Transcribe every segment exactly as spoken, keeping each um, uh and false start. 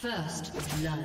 First blood.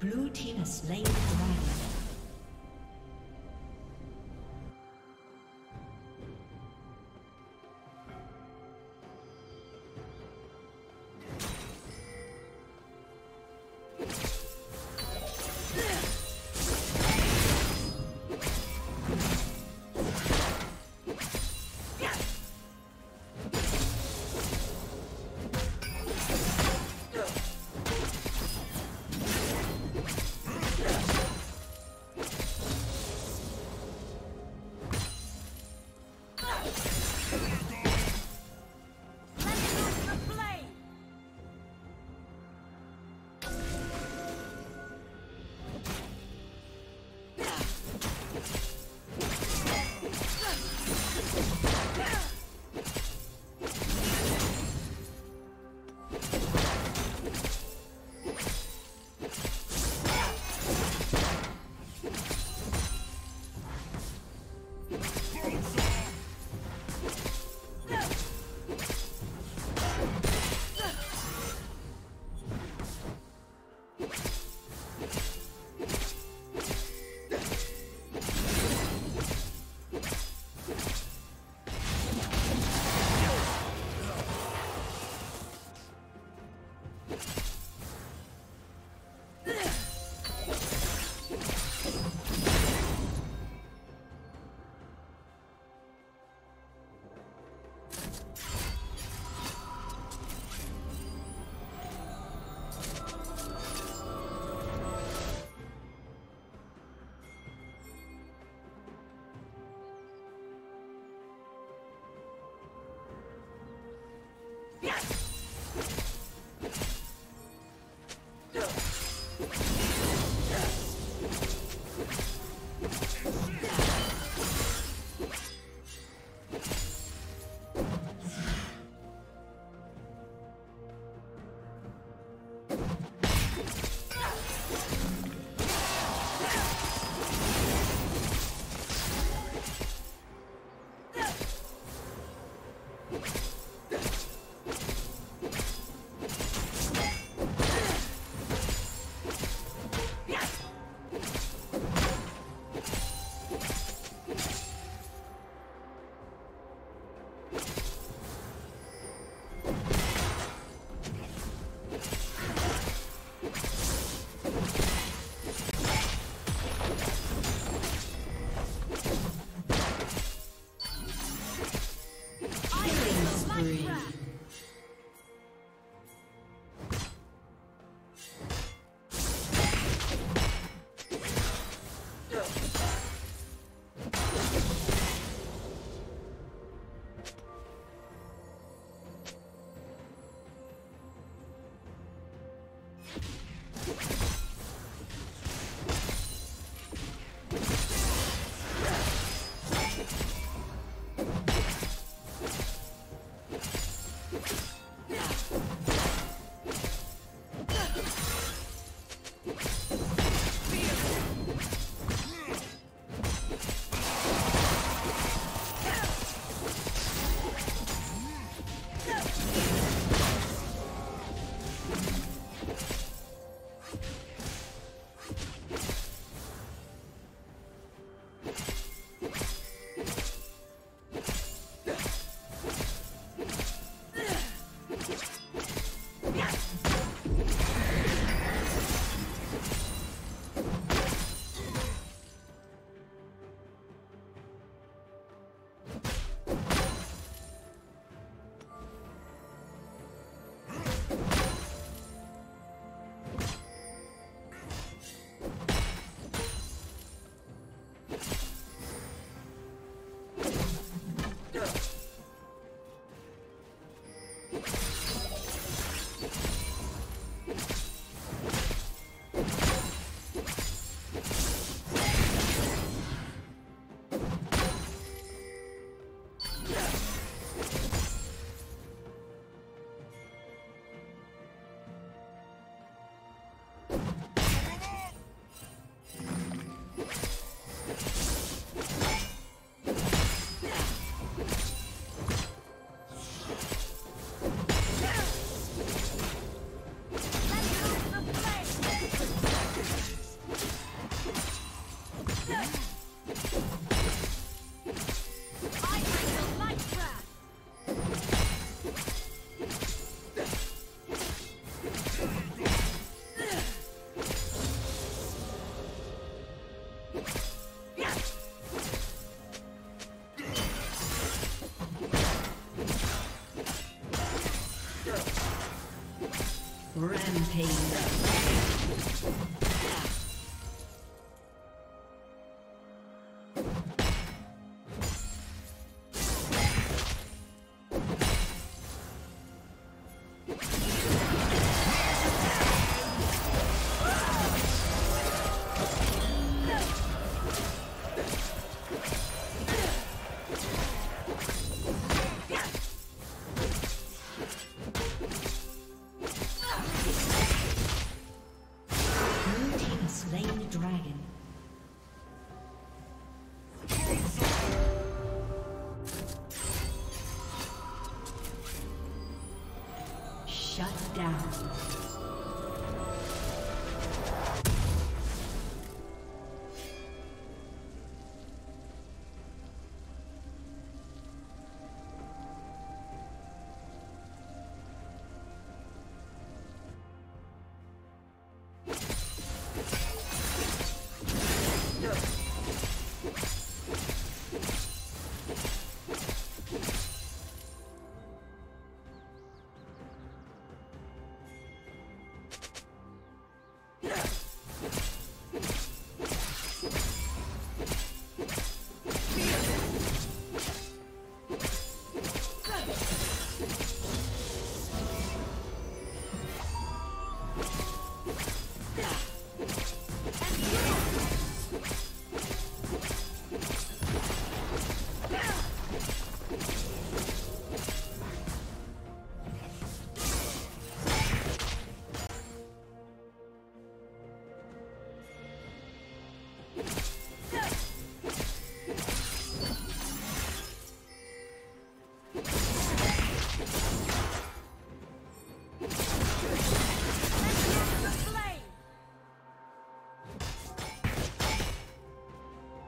Blue team has slain the dragon.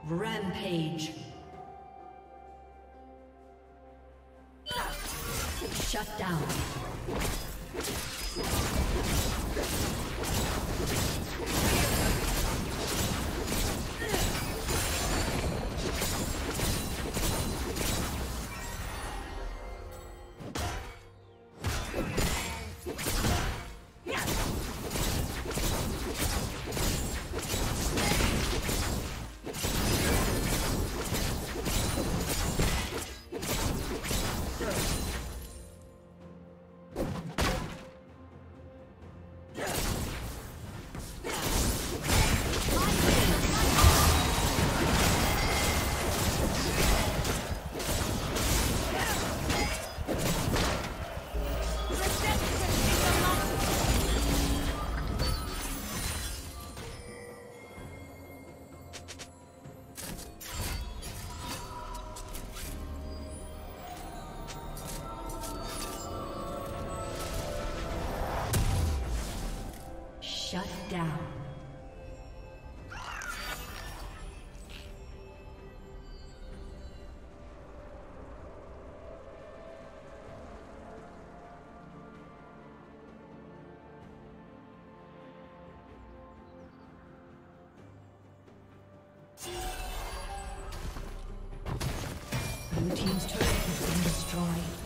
Rampage. Shut down. Shut down. Blue team's turret has been destroyed.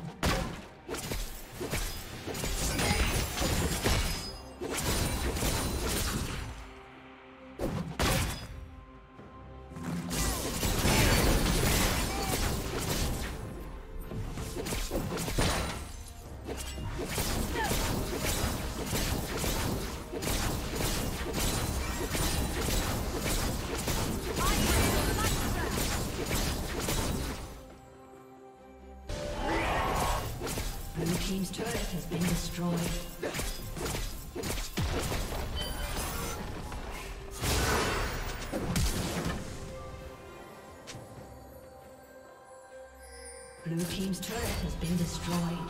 Blue team's turret has been destroyed.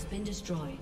has been destroyed.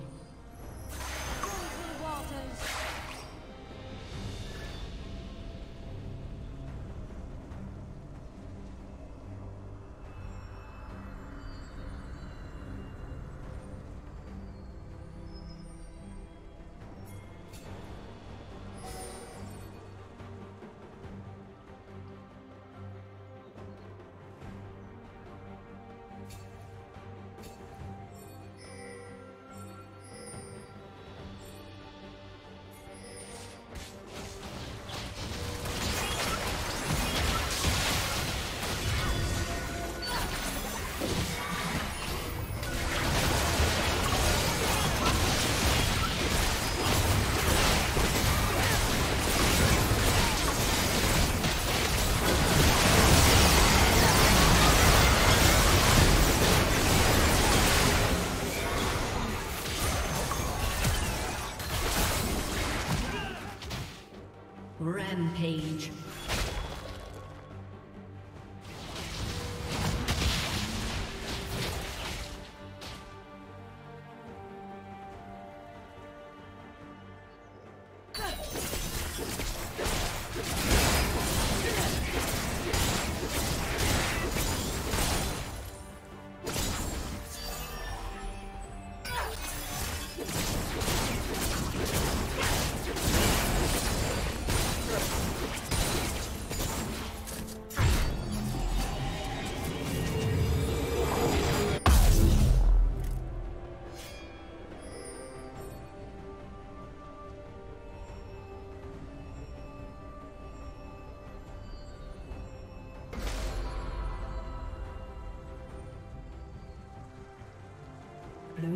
Rampage. Blue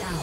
Down.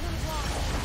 Will walk.